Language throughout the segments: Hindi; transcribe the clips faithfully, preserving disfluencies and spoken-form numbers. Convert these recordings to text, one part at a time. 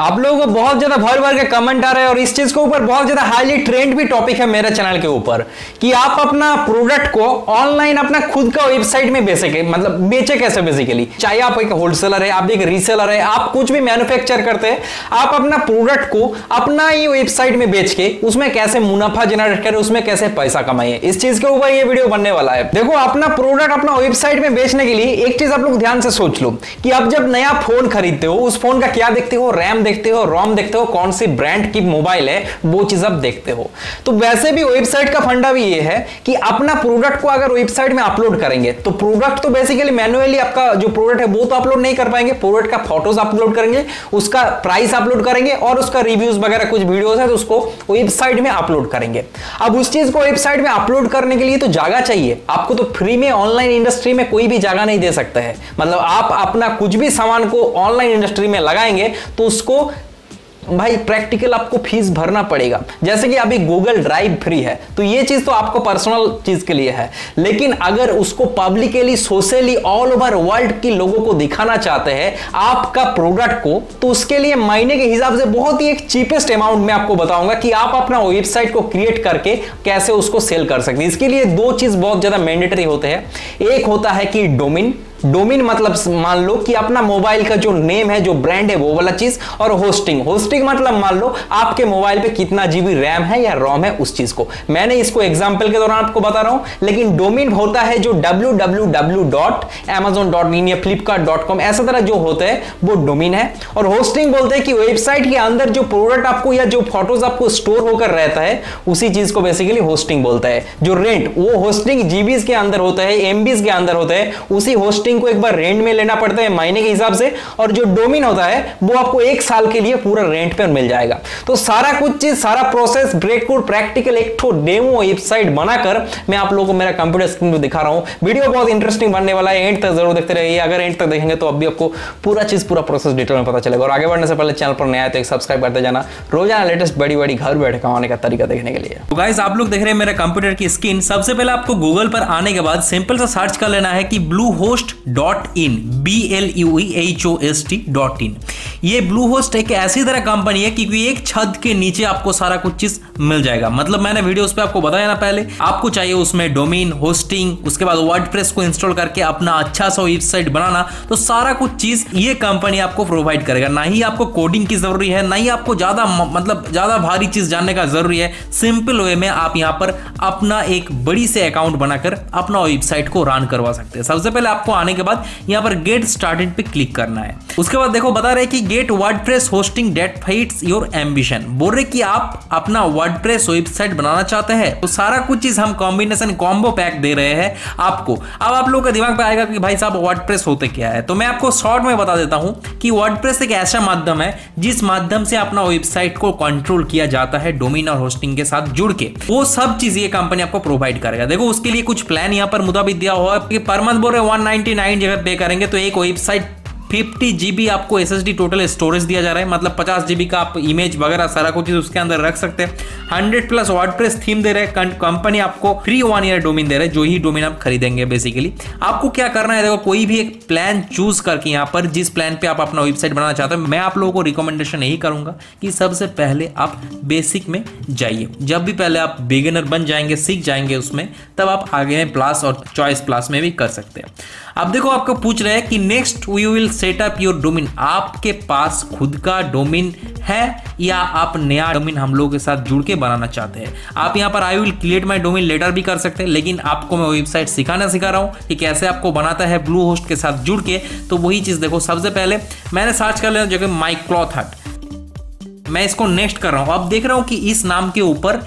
आप लोगों को बहुत ज्यादा भर भर के कमेंट आ रहे हैं और इस चीज के ऊपर बहुत ज्यादा हाईली ट्रेंड भी टॉपिक है मेरे चैनल के ऊपर कि आप अपना प्रोडक्ट को ऑनलाइन अपना खुद का वेबसाइट में बेचे, मतलब बेचे कैसे बेसिकली। चाहे आप एक होलसेलर है, आप एक रीसेलर है, आप कुछ भी मैन्युफैक्चर करते हैं, आप अपना प्रोडक्ट को अपना ही वेबसाइट में बेच के उसमें कैसे मुनाफा जनरेट करें, उसमें कैसे पैसा कमाइए, इस चीज के ऊपर ये वीडियो बनने वाला है। देखो, अपना प्रोडक्ट अपना वेबसाइट में बेचने के लिए एक चीज आप लोग ध्यान से सोच लो कि आप जब नया फोन खरीदते हो उस फोन का क्या देखते हो, रैम देखते हो, रोम देखते हो, कौन सी ब्रांड की मोबाइल है, वो चीज आप देखते हो। तो वैसे भी वेबसाइट का फंडा भी ये है कि अपना प्रोडक्ट को अगर वेबसाइट में अपलोड करेंगे तो प्रोडक्ट तो बेसिकली मैन्युअली आपका जो प्रोडक्ट है वो तो अपलोड नहीं कर पाएंगे, प्रोडक्ट का फोटोज अपलोड करेंगे, उसका प्राइस अपलोड करेंगे और उसका रिव्यूज वगैरह कुछ वीडियोस है तो उसको वेबसाइट में अपलोड करेंगे। अब उस चीज को वेबसाइट में अपलोड करने के लिए तो जगह चाहिए आपको, तो फ्री में ऑनलाइन इंडस्ट्री में कोई भी जगह नहीं दे सकता है। मतलब आप अपना कुछ भी सामान को ऑनलाइन इंडस्ट्री में लगाएंगे तो उसको भाई प्रैक्टिकल आपको फीस भरना पड़ेगा। जैसे कि अभी गूगल ड्राइव फ्री है तो ये चीज तो आपको पर्सनल चीज के लिए है, लेकिन अगर उसको publicly, socially, all over world के लोगों को दिखाना चाहते हैं आपका प्रोडक्ट को, तो उसके लिए महीने के हिसाब से बहुत ही एक चीपेस्ट अमाउंट में आपको बताऊंगा कि आप अपना वेबसाइट को क्रिएट करके कैसे उसको सेल कर सकते हैं। इसके लिए दो चीज बहुत ज्यादा मैंडेटरी होते हैं। एक होता है कि डोमेन, डोमेन मतलब मान लो कि अपना मोबाइल का जो नेम है, जो ब्रांड है, वो वाला चीज, और होस्टिंग, होस्टिंग मतलब मान लो आपके मोबाइल पे कितना जीबी रैम है या रोम है उस चीज को। मैंने इसको एग्जांपल के दौरान आपको बता रहा हूं, लेकिन डोमेन होता है जो W W W dot Amazon dot in या फ्लिपकार्ट डॉट कॉम ऐसा तरह जो होते हैं वो डोमेन है। और होस्टिंग बोलते हैं कि वेबसाइट के अंदर जो प्रोडक्ट आपको या जो फोटोज आपको स्टोर होकर रहता है उसी चीज को बेसिकली होस्टिंग बोलता है। जो रेंट, वो होस्टिंग जीबीज के अंदर होता है, एमबीज के अंदर होता है, उसी होस्टिंग को एक बार रेंट में लेना पड़ता है महीने के हिसाब से। और जो डोमेन होता है वो आपको एक साल के लिए पूरा रेंट पर मिल जाएगा। तो सारा कुछ चीज, सारा प्रोसेस ब्रेककोड प्रैक्टिकल एक ठो डेमो वेबसाइट बनाकर मैं आप लोगों को मेरा कंप्यूटर स्क्रीन पे दिखा रहा हूं। वीडियो बहुत इंटरेस्टिंग बनने वाला है, एंड तक जरूर देखते रहिए। अगर एंड तक देखेंगे तो अभी आपको पूरा चीज, पूरा प्रोसेस डिटेल में पता चलेगा। और आगे बढ़ने से पहले चैनल पर नया है तो एक सब्सक्राइब करते जाना, रोजाना लेटेस्ट बड़ी बड़ी घर बैठे कमाने का तरीका देखने के लिए। तो गाइस, आप लोग देख रहे हैं मेरा कंप्यूटर की स्क्रीन। सबसे पहले आपको गूगल पर आने के बाद सिंपल सा सर्च कर लेना है कि Bluehost dot in, B L U H O S T dot in. ये ब्लू होस्ट एक ऐसी तरह कंपनी है क्योंकि एक छत के नीचे आपको सारा कुछ चीज मिल जाएगा। मतलब मैंने वीडियोस पे आपको बताया ना, पहले आपको चाहिए उसमें डोमेन, होस्टिंग, उसके बाद वर्डप्रेस को इंस्टॉल करके अपना अच्छा सा वेबसाइट बनाना, तो सारा कुछ चीज ये कंपनी आपको प्रोवाइड करेगा। ना ही आपको कोडिंग की जरूरी है, ना ही आपको ज्यादा मतलब ज्यादा भारी चीज जानने का जरूरी है। सिंपल वे में आप यहाँ पर अपना एक बड़ी से अकाउंट बनाकर अपना वेबसाइट को रन करवा सकते हैं। सबसे पहले आपको आने के बाद यहाँ पर गेट स्टार्टेड पे क्लिक करना है। उसके बाद देखो बता रहे कि get WordPress hosting that fits your ambition. बोल रहे कि आप अपना वर्डप्रेस वेबसाइट बनाना चाहते हैं तो सारा कुछ चीज हम कॉम्बिनेशन कॉम्बो पैक दे रहे हैं आपको। अब आप लोगों के दिमाग पे आएगा कि भाई साहब वर्डप्रेस होते क्या है, तो मैं आपको शॉर्ट में बता देता हूं कि वर्डप्रेस एक ऐसा माध्यम है जिस माध्यम से अपना वेबसाइट को कंट्रोल किया जाता है डोमेन और होस्टिंग के साथ जुड़ के। वो सब चीज ये कंपनी आपको प्रोवाइड करेगा। देखो उसके लिए कुछ प्लान यहाँ पर मुताबिक दिया हुआ है कि पर मंथ बोल रहे वन नाइन्टी नाइन जगह पे करेंगे तो एक वेबसाइट फिफ्टी जीबी आपको एसएसडी टोटल स्टोरेज दिया जा रहा है। मतलब पचास जीबी का आप इमेज वगैरह सारा कुछ उसके अंदर रख सकते हैं। हंड्रेड प्लस वर्डप्रेस थीम दे रहे हैं कंपनी आपको, फ्री वन ईयर डोमेन दे रहे हैं, जो ही डोमेन आप खरीदेंगे। बेसिकली आपको क्या करना है, देखो कोई भी एक प्लान चूज करके यहाँ पर जिस प्लान पे आप अपना वेबसाइट बनाना चाहते हैं, मैं आप लोगों को रिकमेंडेशन यही करूंगा कि सबसे पहले आप बेसिक में जाइए। जब भी पहले आप बिगिनर बन जाएंगे, सीख जाएंगे उसमें, तब आप आगे में प्लस और चॉइस प्लस में भी कर सकते हैं। अब देखो आपको पूछ रहे हैं कि next we will setup your domain. आपके पास खुद का डोमेन है या आप नया डोमेन हम लोगों के साथ जुड़ के बनाना चाहते हैं, आप यहाँ पर I will create my domain later भी कर सकते हैं। लेकिन आपको मैं वेबसाइट सिखाना सिखा रहा हूँ कि कैसे आपको बनाता है ब्लू होस्ट के साथ जुड़ के। तो वही चीज़ देखो, सबसे पहले मैंने सर्च कर लिया जो कि माई क्लॉथ हट, मैं इसको नेक्स्ट कर रहा हूँ। अब देख रहा हूँ कि इस नाम के ऊपर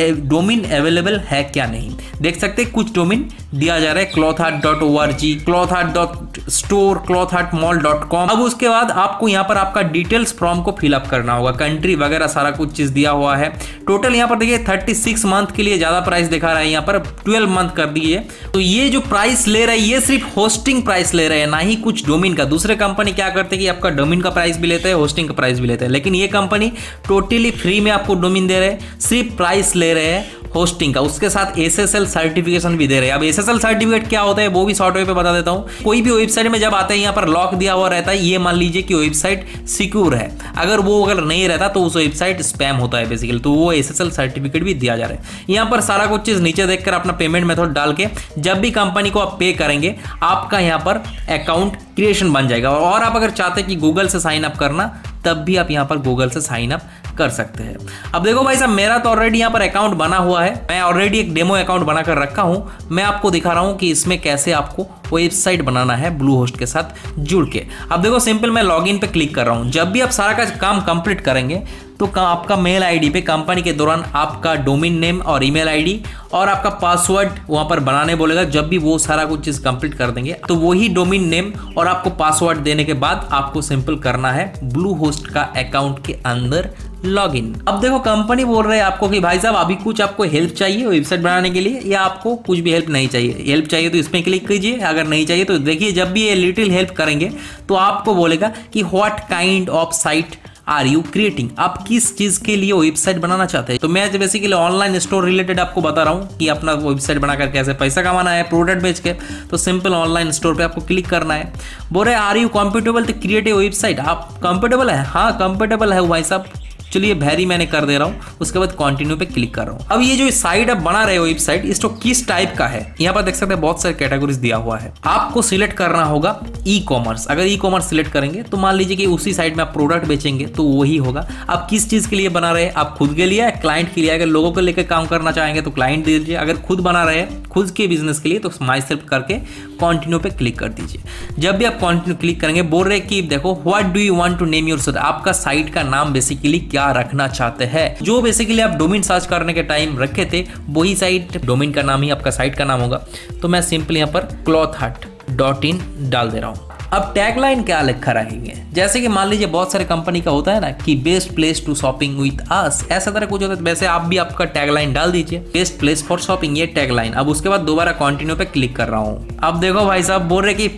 डोमेन अवेलेबल है क्या नहीं, देख सकते हैं कुछ डोमेन दिया जा रहा है cloth heart dot O R G, cloth heart dot store, cloth heart mall dot com. अब उसके बाद आपको यहाँ पर आपका डिटेल्स फॉर्म को फिलअप करना होगा, कंट्री वगैरह सारा कुछ चीज़ दिया हुआ है। टोटल यहाँ पर देखिए थर्टी सिक्स मंथ के लिए ज़्यादा प्राइस दिखा रहा है, यहाँ पर ट्वेल्व मंथ कर दिए। तो ये जो प्राइस ले रहा है ये सिर्फ होस्टिंग प्राइस ले रहे हैं, ना ही कुछ डोमेन का। दूसरे कंपनी क्या करते हैं कि आपका डोमेन का प्राइस भी लेते हैं, होस्टिंग का प्राइस भी लेते हैं, लेकिन ये कंपनी टोटली फ्री में आपको डोमेन दे रहे हैं, सिर्फ प्राइस ले रहे हैं। होस्टिंग का, उसके साथ एस एस एल सर्टिफिकेशन भी दे रहे हैं। अब एस एस एल सर्टिफिकेट क्या होता है वो भी शॉर्टवेयर पे बता देता हूँ। कोई भी वेबसाइट में जब आते हैं यहाँ पर लॉक दिया हुआ रहता है, ये मान लीजिए कि वेबसाइट सिक्योर है, अगर वो अगर नहीं रहता तो उस वेबसाइट स्पैम होता है बेसिकली, तो वो एस एस एल सर्टिफिकेट भी दिया जा रहा है। यहाँ पर सारा कुछ चीज़ नीचे देखकर अपना पेमेंट मेथड डाल के जब भी कंपनी को आप पे करेंगे आपका यहाँ पर अकाउंट क्रिएशन बन जाएगा। और आप अगर चाहते हैं कि गूगल से साइन अप करना तब भी आप यहाँ पर गूगल से साइन अप कर सकते हैं। अब देखो भाई साहब, मेरा तो ऑलरेडी यहाँ पर अकाउंट बना हुआ है, मैं ऑलरेडी एक डेमो अकाउंट बनाकर रखा हूँ। मैं आपको दिखा रहा हूँ कि इसमें कैसे आपको वेबसाइट बनाना है ब्लू होस्ट के साथ जुड़ के। अब देखो सिंपल मैं लॉगिन पे क्लिक कर रहा हूँ। जब भी आप सारा काम कंप्लीट करेंगे तो आपका मेल आईडी पे कंपनी के दौरान आपका डोमेन नेम और ईमेल आईडी और आपका पासवर्ड वहाँ पर बनाने बोलेगा। जब भी वो सारा कुछ चीज़ कंप्लीट कर देंगे तो वही डोमेन नेम और आपको पासवर्ड देने के बाद आपको सिंपल करना है ब्लू होस्ट का अकाउंट के अंदर लॉगिन। अब देखो कंपनी बोल रहे हैं आपको कि भाई साहब अभी कुछ आपको हेल्प चाहिए वेबसाइट बनाने के लिए या आपको कुछ भी हेल्प नहीं चाहिए। हेल्प चाहिए तो इसमें क्लिक कीजिए, अगर नहीं चाहिए तो देखिए जब भी ये लिटिल हेल्प करेंगे तो आपको बोलेगा कि what kind of site are you creating, आप किस चीज़ के लिए वेबसाइट बनाना चाहते हैं। तो मैं बेसिकली ऑनलाइन स्टोर रिलेटेड आपको बता रहा हूँ कि अपना वेबसाइट बनाकर कैसे पैसा कमाना है प्रोडक्ट बेच के। तो सिंपल ऑनलाइन स्टोर पे आपको क्लिक करना है। बोल रहे are you comfortable to create a website, आप कंफर्टेबल है? हाँ कंफर्टेबल है भाई साहब, चलिए वेरी मैंने कर दे रहा हूँ। उसके बाद कंटिन्यू पे क्लिक कर रहा हूँ। अब ये जो साइट आप बना रहे हो वेबसाइट, इसको किस टाइप का है यहाँ पर देख सकते हैं, बहुत सारे कैटेगरीज दिया हुआ है। आपको सिलेक्ट करना होगा ई कॉमर्स। अगर ई कॉमर्स सिलेक्ट करेंगे तो मान लीजिए कि उसी साइट में आप प्रोडक्ट बेचेंगे तो वही होगा। आप किस चीज़ के लिए बना रहे हैं, आप खुद के लिए क्लाइंट के लिए? अगर लोगों को लेकर काम करना चाहेंगे तो क्लाइंट दे दीजिए, अगर खुद बना रहे हैं खुद के बिजनेस के लिए तो माई सेल्फ करके कंटिन्यू पे क्लिक कर दीजिए। जब भी आप कंटिन्यू क्लिक करेंगे बोल रहे कि देखो what do you want to name your site, आपका साइट का नाम बेसिकली क्या रखना चाहते हैं। जो बेसिकली आप डोमेन सर्च करने के टाइम रखे थे वही साइट डोमेन का नाम ही आपका साइट का नाम होगा। तो मैं सिंपली यहाँ पर क्लॉथ हट डॉट इन डाल दे रहा हूँ। अब टैगलाइन क्या लिखा रहेंगे, जैसे कि मान लीजिए बहुत सारे कंपनी का होता है ना कि best place to shopping with us, ऐसा तरह कुछ होता है। वैसे आप भी आपका टैगलाइन डाल दीजिए, बेस्ट प्लेस फॉर शॉपिंग, ये टैगलाइन। अब उसके बाद दोबारा कंटिन्यू पे क्लिक कर रहा हूँ। अब देखो भाई साहब बोल रहे कि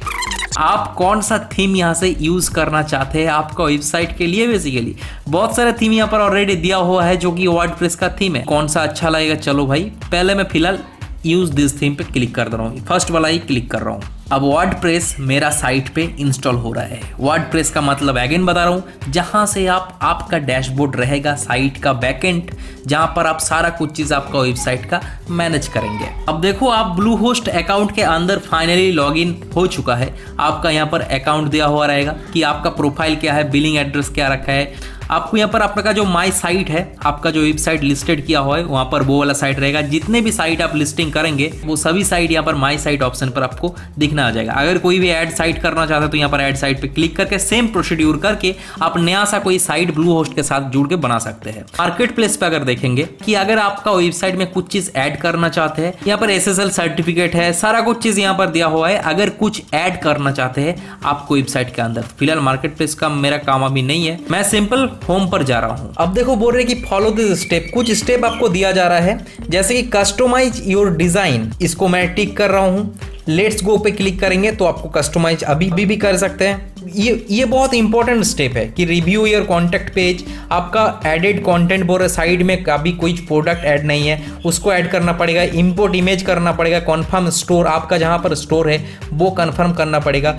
आप कौन सा थीम यहाँ से यूज़ करना चाहते हैं आपका वेबसाइट के लिए। बेसिकली बहुत सारे थीम यहाँ पर ऑलरेडी दिया हुआ है जो कि वर्डप्रेस का थीम है, कौन सा अच्छा लगेगा। चलो भाई पहले मैं फिलहाल यूज़ दिस थीम पे क्लिक कर दे रहा हूँ, फर्स्ट वाला ही क्लिक कर रहा हूँ। अब वर्डप्रेस मेरा साइट पे इंस्टॉल हो रहा है। वर्डप्रेस का मतलब अगेन बता रहा हूँ, जहाँ से आप आपका डैशबोर्ड रहेगा साइट का बैकएंड, जहाँ पर आप सारा कुछ चीज़ आपका वेबसाइट का मैनेज करेंगे। अब देखो आप ब्लू होस्ट अकाउंट के अंदर फाइनली लॉगिन हो चुका है। आपका यहाँ पर अकाउंट दिया हुआ रहेगा कि आपका प्रोफाइल क्या है, बिलिंग एड्रेस क्या रखा है। आपको यहाँ पर आपका जो माई साइट है, आपका जो वेबसाइट लिस्टेड किया हुआ है वहाँ पर वो वाला साइट रहेगा। जितने भी साइट आप लिस्टिंग करेंगे वो सभी साइट यहाँ पर माई साइट ऑप्शन पर आपको दिखना आ जाएगा। अगर कोई भी ऐड साइट करना चाहता है तो यहाँ पर ऐड साइट पे क्लिक करके सेम प्रोसीड्यूर करके आप नया सा कोई साइट ब्लू होस्ट के साथ जुड़ के बना सकते हैं। मार्केट प्लेस पर अगर देखेंगे कि अगर आपका वेबसाइट में कुछ चीज़ ऐड करना चाहते हैं, यहाँ पर एस एस एल सर्टिफिकेट है, सारा कुछ चीज़ यहाँ पर दिया हुआ है। अगर कुछ ऐड करना चाहते हैं आपको वेबसाइट के अंदर, फिलहाल मार्केट प्लेस का मेरा काम अभी नहीं है, मैं सिंपल होम पर जा रहा हूं। अब देखो बोल रहे कि फॉलो दिस स्टेप, कुछ स्टेप आपको दिया जा रहा है जैसे कि कस्टमाइज योर डिजाइन, इसको मैं टिक कर रहा हूं। लेट्स गो पे क्लिक करेंगे तो आपको कस्टमाइज अभी भी, भी कर सकते हैं। ये ये बहुत इंपॉर्टेंट स्टेप है कि रिव्यू योर कॉन्टैक्ट पेज, आपका एडेड कंटेंट बोल रहा साइड में अभी कोई प्रोडक्ट ऐड नहीं है उसको ऐड करना पड़ेगा। इंपोर्ट इमेज करना पड़ेगा, कन्फर्म स्टोर आपका जहां पर स्टोर है वो कन्फर्म करना पड़ेगा।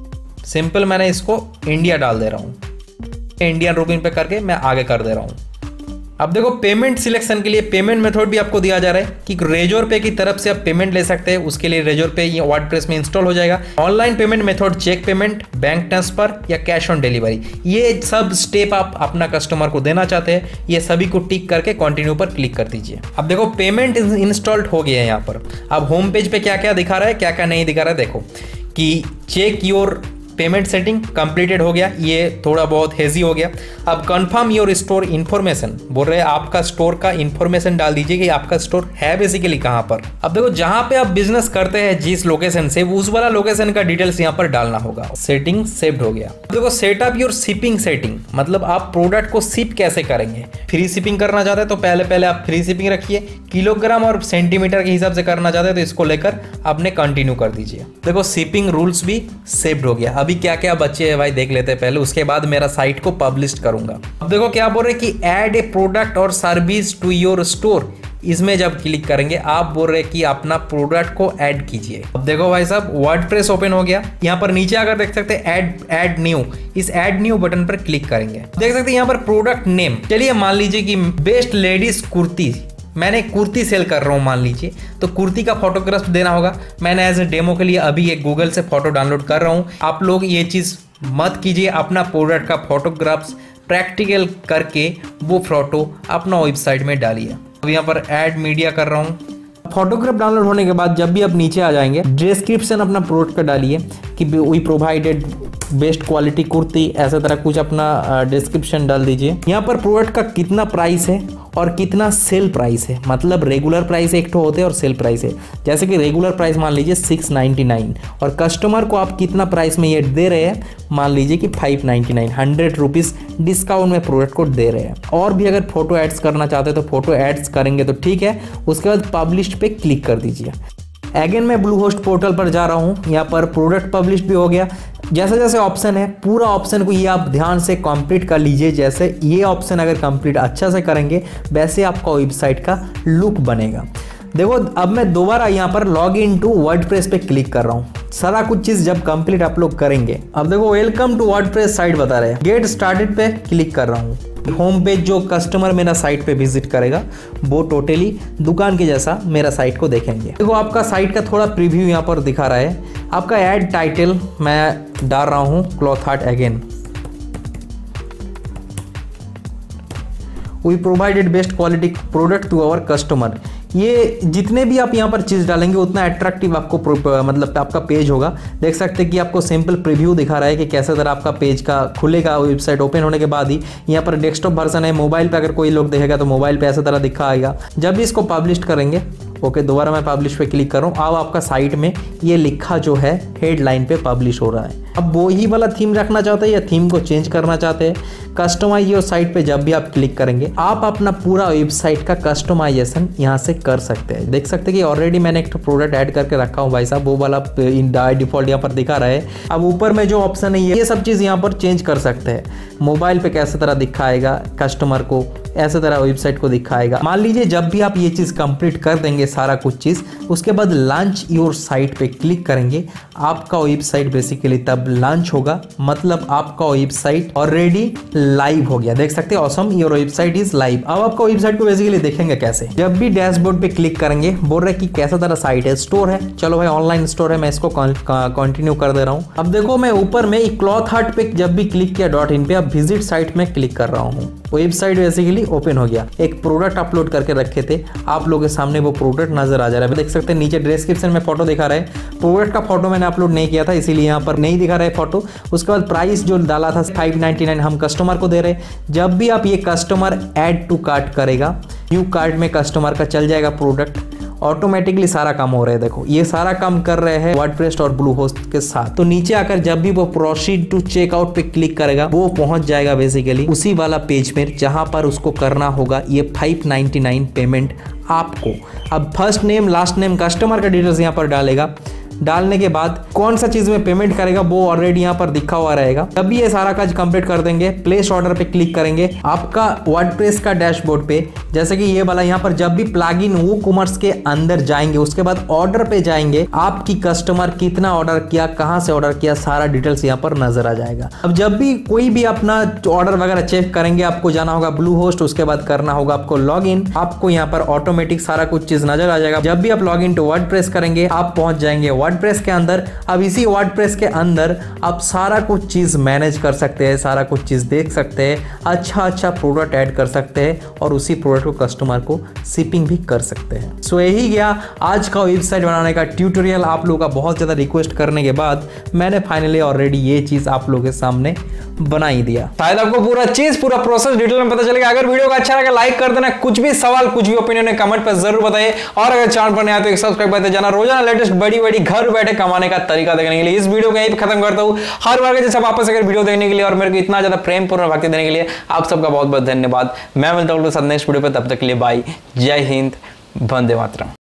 सिंपल मैंने इसको इंडिया डाल दे रहा हूँ, इंडियन रूपिन पे करके मैं आगे कर दे रहा हूँ। अब देखो पेमेंट सिलेक्शन के लिए पेमेंट मेथड भी आपको दिया जा रहा है कि रेजोर पे की तरफ से आप पेमेंट ले सकते हैं। उसके लिए रेजोर पे ये वर्डप्रेस में इंस्टॉल हो जाएगा। Online payment method check payment, bank transfer या कैश ऑन डिलीवरी, ये सब स्टेप आप अपना कस्टमर को देना चाहते हैं। ये सभी को टिक करके कंटिन्यू पर क्लिक कर दीजिए। अब देखो पेमेंट इंस्टॉल्ड हो गया है यहाँ पर। अब होम पेज पर क्या क्या दिखा रहा है क्या क्या नहीं दिखा रहा है, देखो कि check your payment setting completed हो गया, ये थोड़ा बहुत हेजी हो गया। अब कंफर्म योर स्टोर इन्फॉर्मेशन, बोल रहे हैं आपका स्टोर का इन्फॉर्मेशन डाल दीजिए कि आपका स्टोर है बेसिकली कहाँ पर। अब देखो जहाँ पे आप बिजनेस करते हैं जिस लोकेशन से उस वाला लोकेशन का डिटेल्स यहाँ पर डालना होगा। सेटिंग सेव्ड हो गया। अब देखो सेटअप योर शिपिंग सेटिंग, मतलब आप प्रोडक्ट को शिप कैसे करेंगे। फ्री शिपिंग करना चाहते हैं तो पहले पहले आप फ्री शिपिंग रखिए, किलोग्राम और सेंटीमीटर के हिसाब से करना चाहते हैं तो इसको लेकर आपने कंटिन्यू कर दीजिए। देखो शिपिंग रूल्स भी सेव्ड हो गया। अभी क्या क्या बचे हैं भाई देख लेते हैं पहले, उसके बाद मेरा साइट को पब्लिश करूंगा। अब देखो क्या बोल रहे हैं कि ऐड ए प्रोडक्ट और सर्विस टू योर स्टोर, इसमें जब क्लिक करेंगे आप बोल रहे कि अपना प्रोडक्ट को ऐड कीजिए। अब देखो भाई साहब वर्डप्रेस ओपन हो गया। यहाँ पर नीचे आकर देख सकते हैं ऐड ऐड न्यू, इस ऐड न्यू बटन पर क्लिक करेंगे, देख सकते हैं यहाँ पर प्रोडक्ट नेम। चलिए मान लीजिए कि बेस्ट लेडीज कुर्ती, मैंने कुर्ती सेल कर रहा हूँ मान लीजिए, तो कुर्ती का फोटोग्राफ देना होगा। मैंने एज ए डेमो के लिए अभी एक गूगल से फोटो डाउनलोड कर रहा हूँ। आप लोग ये चीज़ मत कीजिए, अपना प्रोडक्ट का फोटोग्राफ्स प्रैक्टिकल करके वो फोटो अपना वेबसाइट में डालिए। अब यहाँ पर ऐड मीडिया कर रहा हूँ। फोटोग्राफ डाउनलोड होने के बाद जब भी आप नीचे आ जाएंगे डिस्क्रिप्शन अपना प्रोडक्ट का डालिए कि we provided best quality kurti, ऐसा तरह कुछ अपना डिस्क्रिप्शन डाल दीजिए। यहाँ पर प्रोडक्ट का कितना प्राइस है और कितना सेल प्राइस है, मतलब रेगुलर प्राइस एक तो होते हैं और सेल प्राइस है। जैसे कि रेगुलर प्राइस मान लीजिए सिक्स नाइन्टी नाइन, और कस्टमर को आप कितना प्राइस में ये दे रहे हैं, मान लीजिए कि five ninety nine, hundred rupees discount में प्रोडक्ट को दे रहे हैं। और भी अगर फोटो एड्स करना चाहते हैं तो फोटो एड्स करेंगे तो ठीक है। उसके बाद पब्लिश पे क्लिक कर दीजिए। अगेन मैं ब्लू होस्ट पोर्टल पर जा रहा हूँ, यहाँ पर प्रोडक्ट पब्लिश भी हो गया। जैसे जैसे ऑप्शन है पूरा ऑप्शन को ये आप ध्यान से कंप्लीट कर लीजिए। जैसे ये ऑप्शन अगर कंप्लीट अच्छा से करेंगे वैसे आपका वेबसाइट का लुक बनेगा। देखो अब मैं दोबारा यहाँ पर लॉग इन टू वर्डप्रेस पे क्लिक कर रहा हूँ। सारा कुछ चीज़ जब कंप्लीट आप लोग करेंगे, अब देखो वेलकम टू वर्डप्रेस साइट बता रहे हैं, गेट स्टार्टेड पे क्लिक कर रहा हूँ। होम पेज जो कस्टमर मेरा साइट पे विजिट करेगा वो टोटली दुकान के जैसा मेरा साइट को देखेंगे। देखो आपका साइट का थोड़ा प्रीव्यू यहाँ पर दिखा रहा है। आपका ऐड टाइटल मैं डाल रहा हूँ cloth art again, we provided best quality product to our customer. ये जितने भी आप यहाँ पर चीज़ डालेंगे उतना अट्रैक्टिव आपको मतलब आपका पेज होगा। देख सकते हैं कि आपको सिंपल प्रीव्यू दिखा रहा है कि कैसे तरह आपका पेज का खुलेगा वेबसाइट ओपन होने के बाद ही। यहाँ पर डेस्कटॉप वर्जन है, मोबाइल पे अगर कोई लोग देखेगा तो मोबाइल पे ऐसा तरह दिखाएगा। जब भी इसको पब्लिश करेंगे, ओके दोबारा मैं पब्लिश पे क्लिक कर रहा हूँ। अब आपका साइट में ये लिखा जो है हेडलाइन पे पब्लिश हो रहा है। अब वो ही वाला थीम रखना चाहते हैं या थीम को चेंज करना चाहते हैं, कस्टमाइज योर साइट पे जब भी आप क्लिक करेंगे आप अपना पूरा वेबसाइट का कस्टमाइजेशन यहाँ से कर सकते हैं। देख सकते हैं कि ऑलरेडी मैंने एक प्रोडक्ट ऐड करके रखा हूँ भाई साहब, वो वाला डिफॉल्ट यहाँ पर दिखा रहा है। अब ऊपर में जो ऑप्शन है ये सब चीज़ यहाँ पर चेंज कर सकते हैं। मोबाइल पर कैसे तरह दिखाएगा कस्टमर को, ऐसे तरह वेबसाइट को दिखाएगा। मान लीजिए जब भी आप ये चीज़ कंप्लीट कर देंगे सारा कुछ चीज़, उसके बाद लॉन्च योर साइट पे क्लिक करेंगे, आपका वेबसाइट बेसिकली तब लॉन्च होगा, मतलब आपका वेबसाइट ऑलरेडी लाइव हो गया। देख सकते हैं awesome your website is live. अब आपका वेबसाइट को बेसिकली देखेंगे कैसे, जब भी डैशबोर्ड पे क्लिक करेंगे बोल रहे कि कैसा तरह साइट है, स्टोर है। चलो भाई ऑनलाइन स्टोर है, मैं इसको कंटिन्यू कर दे रहा हूँ। अब देखो मैं ऊपर में क्लॉथ हार्ट पे जब भी क्लिक किया डॉट इन पे, अब विजिट साइट में क्लिक कर रहा हूँ, वेबसाइट बेसिकली ओपन हो गया। एक प्रोडक्ट अपलोड करके रखे थे, आप लोगों के सामने वो प्रोडक्ट नजर आ जा रहा है। देख सकते हैं नीचे डिस्क्रिप्शन में फोटो दिखा रहा है। प्रोडक्ट का फोटो मैंने अपलोड नहीं किया था इसीलिए यहाँ पर नहीं दिखा रहा है फोटो। उसके बाद प्राइस जो डाला था फाइव नाइन्टी नाइन हम कस्टमर को दे रहे हैं। जब भी आप ये कस्टमर ऐड टू कार्ट करेगा, न्यू कार्ट में कस्टमर का चल जाएगा प्रोडक्ट, ऑटोमेटिकली सारा काम हो रहा है। देखो ये सारा काम कर रहे हैं वर्डप्रेस और ब्लू होस्ट के साथ। तो नीचे आकर जब भी वो प्रोसीड टू चेकआउट पे क्लिक करेगा वो पहुंच जाएगा बेसिकली उसी वाला पेज में जहां पर उसको करना होगा ये फाइव नाइन्टी नाइन पेमेंट आपको। अब first name last name customer का डिटेल्स यहाँ पर डालेगा। डालने के बाद कौन सा चीज़ में पेमेंट करेगा वो ऑलरेडी यहाँ पर दिखा हुआ रहेगा। जब भी ये सारा काज कंप्लीट कर देंगे प्लेस ऑर्डर पे क्लिक करेंगे, आपका वर्डप्रेस का डैशबोर्ड पे जैसे कि ये वाला यहाँ पर जब भी प्लगइन वूकॉमर्स के अंदर जाएंगे उसके बाद ऑर्डर पे जाएंगे, आपकी कस्टमर कितना ऑर्डर किया कहाँ से ऑर्डर किया सारा डिटेल्स यहाँ पर नजर आ जाएगा। अब जब भी कोई भी अपना ऑर्डर वगैरह चेक करेंगे आपको जाना होगा ब्लू होस्ट, उसके बाद करना होगा आपको लॉग इन, आपको यहाँ पर ऑटोमेटिक सारा कुछ चीज नजर आ जाएगा। जब भी आप लॉग इन टू वर्डप्रेस करेंगे आप पहुंच जाएंगे वर्डप्रेस के अंदर। अब इसी वर्डप्रेस के अंदर आप सारा कुछ चीज़ मैनेज कर सकते हैं, सारा कुछ चीज़ देख सकते हैं, अच्छा अच्छा प्रोडक्ट ऐड कर सकते हैं और उसी प्रोडक्ट को कस्टमर को शिपिंग भी कर सकते हैं। सो यही गया आज का वेबसाइट बनाने का ट्यूटोरियल। आप लोगों का बहुत ज़्यादा रिक्वेस्ट करने के बाद मैंने फाइनली ऑलरेडी ये चीज़ आप लोगों के सामने बना ही दिया। शायद आपको पूरा चीज़ पूरा प्रोसेस डिटेल में पता चलेगा। अगर वीडियो को अच्छा लगा लाइक कर देना, कुछ भी सवाल कुछ भी ओपिनियन है कमेंट पर जरूर बताइए, और अगर चैनल पर नए आए तो सब्सक्राइब करते जाना। रोजाना लेटेस्ट बड़ी बड़ी घर बैठे कमाने का तरीका देखने के लिए इस वीडियो को यहीं पे खत्म करता हूँ। हर बार के जैसे वापस अगर वीडियो देखने के लिए और मेरे को इतना ज्यादा प्रेम पूर्ण भक्ति देने के लिए आप सबका बहुत बहुत धन्यवाद। मैं मिलता हूँ नेक्स्ट वीडियो पर, तब तक के लिए बाय, जय हिंद, वंदे मातरम।